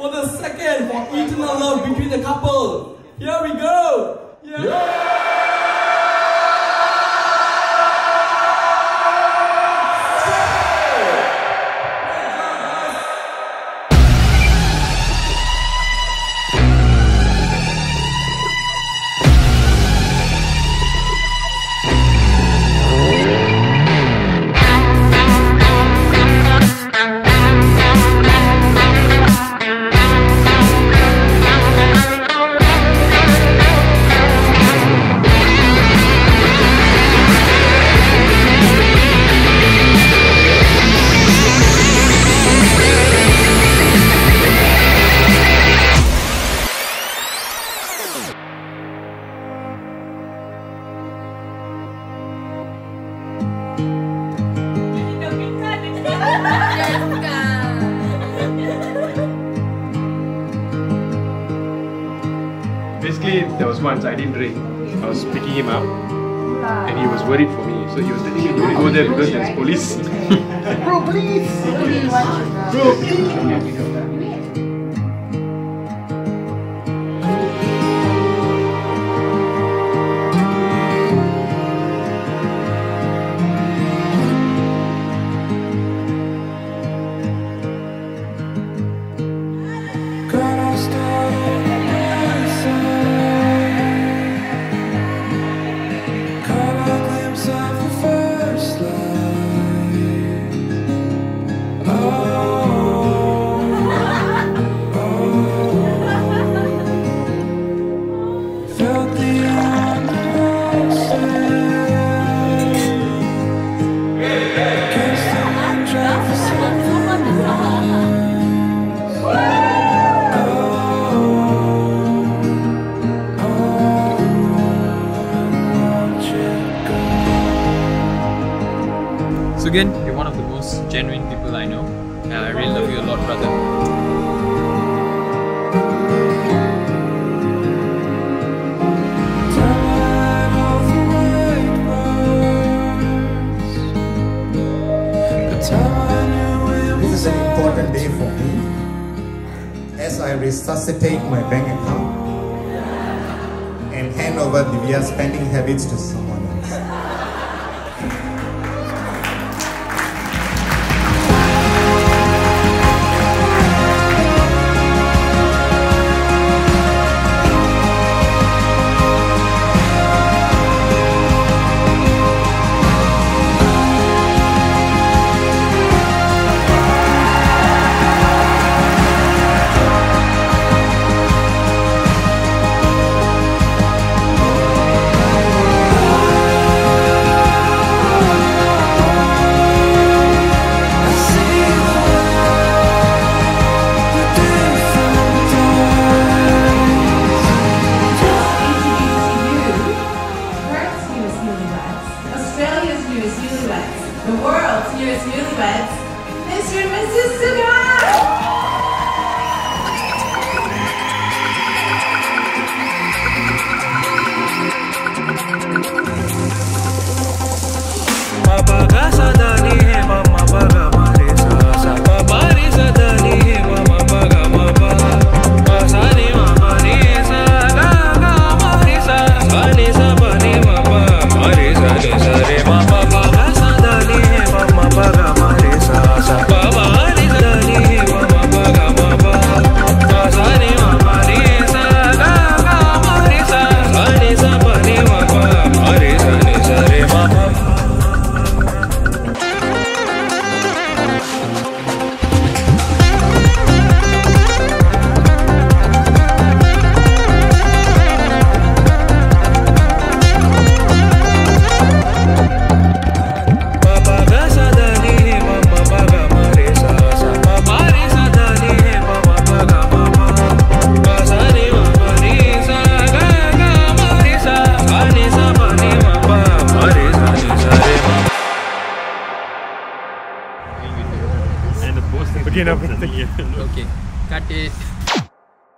for the second, for eternal love between the couple. Here we go! Yeah. Yeah. Basically, there was once I didn't drink. I was picking him up and he was worried for me. So he was telling me don't go there because there's police. Bro, please! Bro, please! Sugen, you're one of the most genuine people I know, and I really love you a lot, brother. This is an important day for me as I resuscitate my bank account and hand over Divya's spending habits to someone else. The world's newest newlyweds, Mr. and Mrs. Okay, cut it.